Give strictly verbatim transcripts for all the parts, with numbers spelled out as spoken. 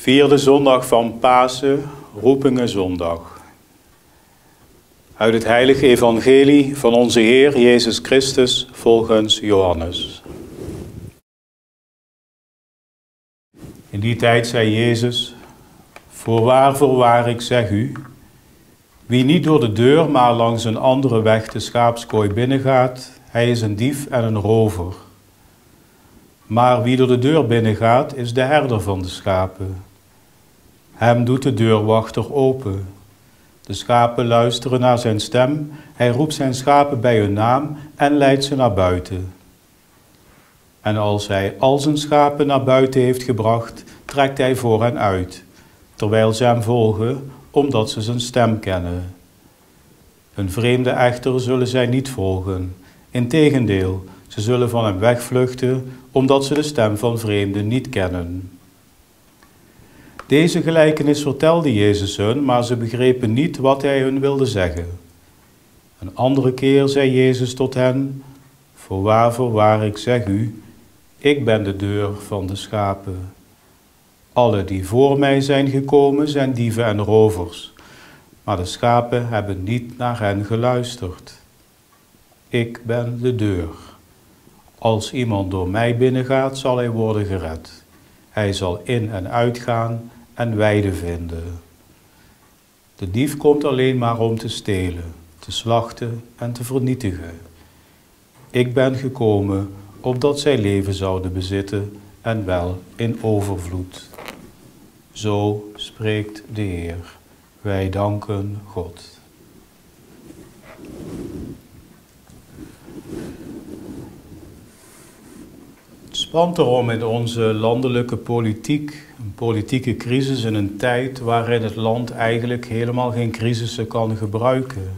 Vierde zondag van Pasen, Roepingenzondag. Uit het heilige evangelie van onze Heer Jezus Christus volgens Johannes. In die tijd zei Jezus: Voorwaar, voorwaar, ik zeg u, wie niet door de deur, maar langs een andere weg de schaapskooi binnengaat, hij is een dief en een rover. Maar wie door de deur binnengaat, is de herder van de schapen. Hem doet de deurwachter open. De schapen luisteren naar zijn stem. Hij roept zijn schapen bij hun naam en leidt ze naar buiten. En als hij al zijn schapen naar buiten heeft gebracht, trekt hij voor hen uit, terwijl ze hem volgen, omdat ze zijn stem kennen. Hun vreemde echter zullen zij niet volgen. Integendeel, ze zullen van hem wegvluchten, omdat ze de stem van vreemden niet kennen. Deze gelijkenis vertelde Jezus hun, maar ze begrepen niet wat hij hun wilde zeggen. Een andere keer zei Jezus tot hen: Voorwaar, voorwaar, ik zeg u, ik ben de deur van de schapen. Alle die voor mij zijn gekomen zijn dieven en rovers, maar de schapen hebben niet naar hen geluisterd. Ik ben de deur. Als iemand door mij binnengaat, zal hij worden gered. Hij zal in en uitgaan en weide vinden. De dief komt alleen maar om te stelen, te slachten en te vernietigen. Ik ben gekomen opdat zij leven zouden bezitten en wel in overvloed. Zo spreekt de Heer. Wij danken God. Het spant erom in onze landelijke politiek, een politieke crisis in een tijd waarin het land eigenlijk helemaal geen crisissen kan gebruiken. We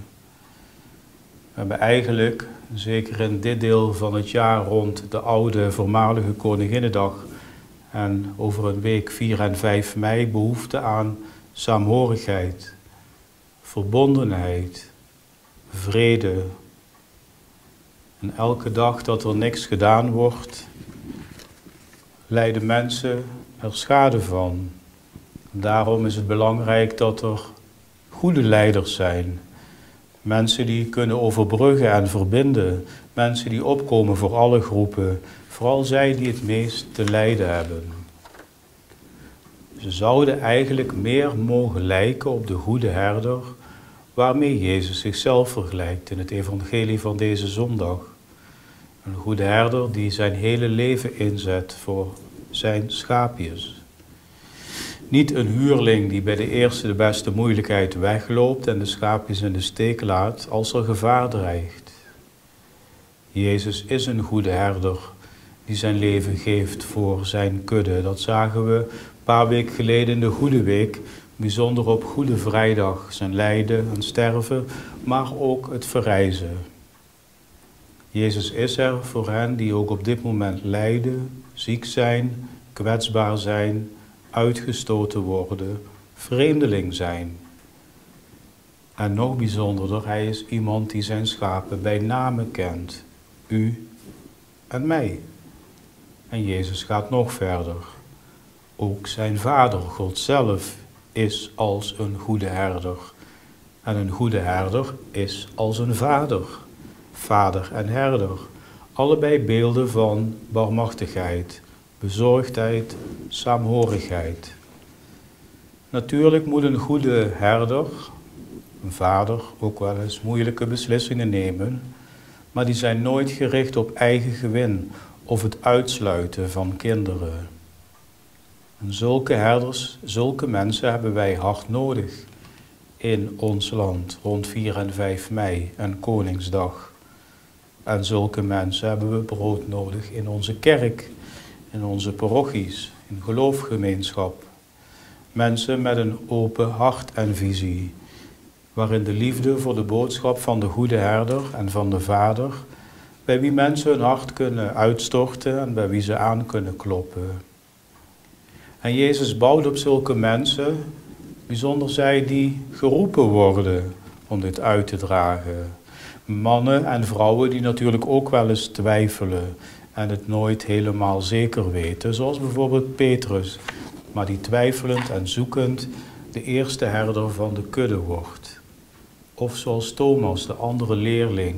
hebben eigenlijk, zeker in dit deel van het jaar rond de oude voormalige Koninginnedag en over een week vier en vijf mei, behoefte aan saamhorigheid, verbondenheid, vrede. En elke dag dat er niks gedaan wordt, lijden mensen er schade van. Daarom is het belangrijk dat er goede leiders zijn. Mensen die kunnen overbruggen en verbinden. Mensen die opkomen voor alle groepen. Vooral zij die het meest te lijden hebben. Ze zouden eigenlijk meer mogen lijken op de goede herder waarmee Jezus zichzelf vergelijkt in het evangelie van deze zondag. Een goede herder die zijn hele leven inzet voor zijn schaapjes. Niet een huurling die bij de eerste de beste moeilijkheid wegloopt en de schaapjes in de steek laat als er gevaar dreigt. Jezus is een goede herder die zijn leven geeft voor zijn kudde. Dat zagen we een paar weken geleden in de Goede Week, bijzonder op Goede Vrijdag. Zijn lijden en sterven, maar ook het verrijzen. Jezus is er voor hen die ook op dit moment lijden, ziek zijn, kwetsbaar zijn, uitgestoten worden, vreemdeling zijn. En nog bijzonderder, hij is iemand die zijn schapen bij name kent. U en mij. En Jezus gaat nog verder. Ook zijn Vader, God zelf, is als een goede herder. En een goede herder is als een vader. Vader en herder, allebei beelden van barmhartigheid, bezorgdheid, saamhorigheid. Natuurlijk moet een goede herder, een vader, ook wel eens moeilijke beslissingen nemen, maar die zijn nooit gericht op eigen gewin of het uitsluiten van kinderen. En zulke herders, zulke mensen hebben wij hard nodig in ons land rond vier en vijf mei en Koningsdag. En zulke mensen hebben we brood nodig in onze kerk, in onze parochies, in geloofgemeenschap. Mensen met een open hart en visie, waarin de liefde voor de boodschap van de goede herder en van de vader, bij wie mensen hun hart kunnen uitstorten en bij wie ze aan kunnen kloppen. En Jezus bouwt op zulke mensen, bijzonder zij die geroepen worden om dit uit te dragen. Mannen en vrouwen die natuurlijk ook wel eens twijfelen en het nooit helemaal zeker weten. Zoals bijvoorbeeld Petrus, maar die twijfelend en zoekend de eerste herder van de kudde wordt. Of zoals Thomas, de andere leerling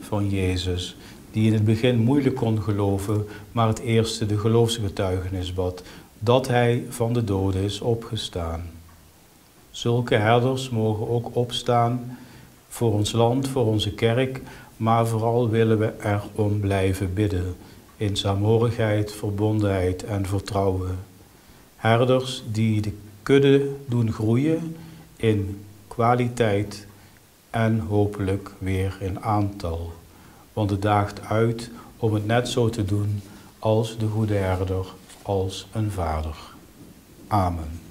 van Jezus, die in het begin moeilijk kon geloven, maar het eerste de geloofsgetuigenis bad, dat hij van de doden is opgestaan. Zulke herders mogen ook opstaan voor ons land, voor onze kerk, maar vooral willen we erom blijven bidden, in saamhorigheid, verbondenheid en vertrouwen. Herders die de kudde doen groeien in kwaliteit en hopelijk weer in aantal. Want het daagt uit om het net zo te doen als de goede herder, als een vader. Amen.